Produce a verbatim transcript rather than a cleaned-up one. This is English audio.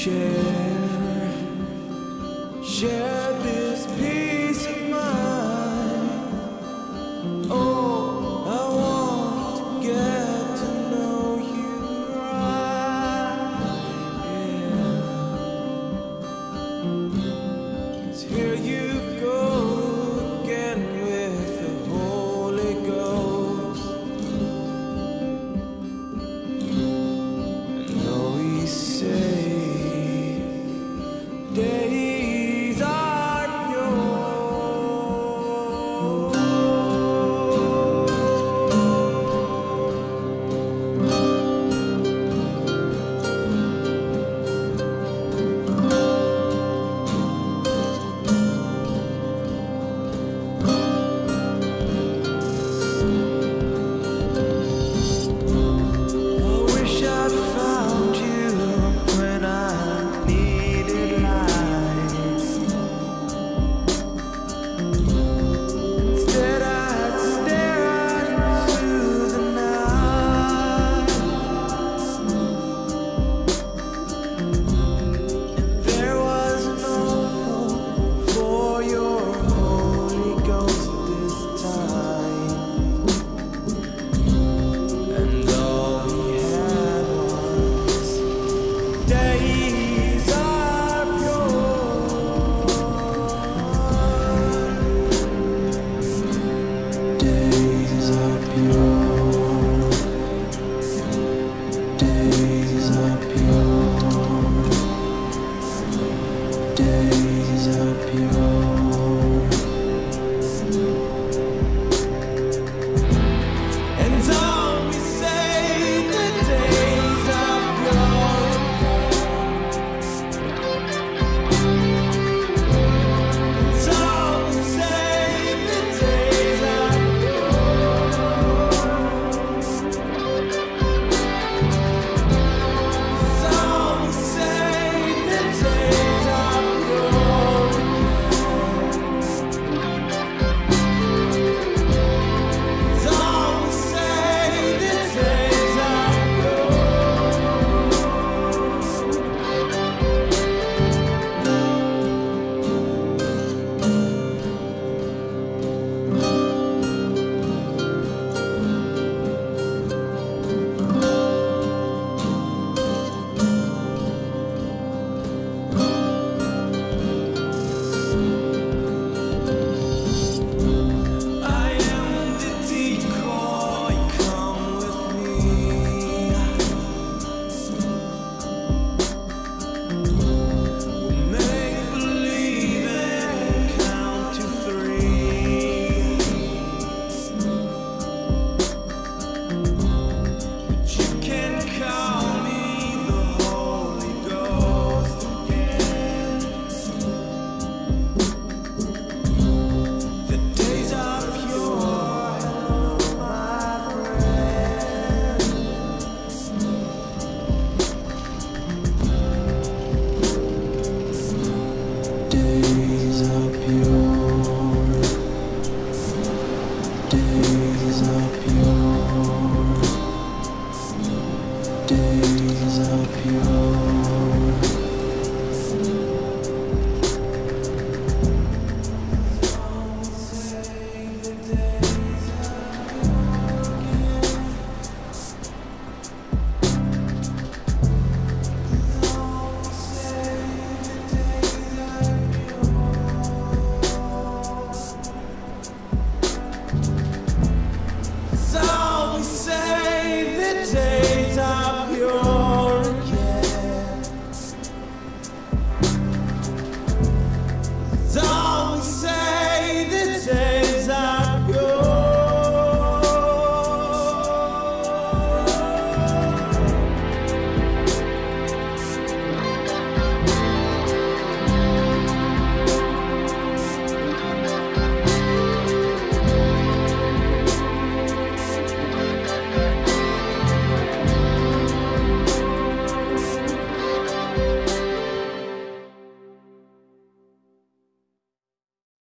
share.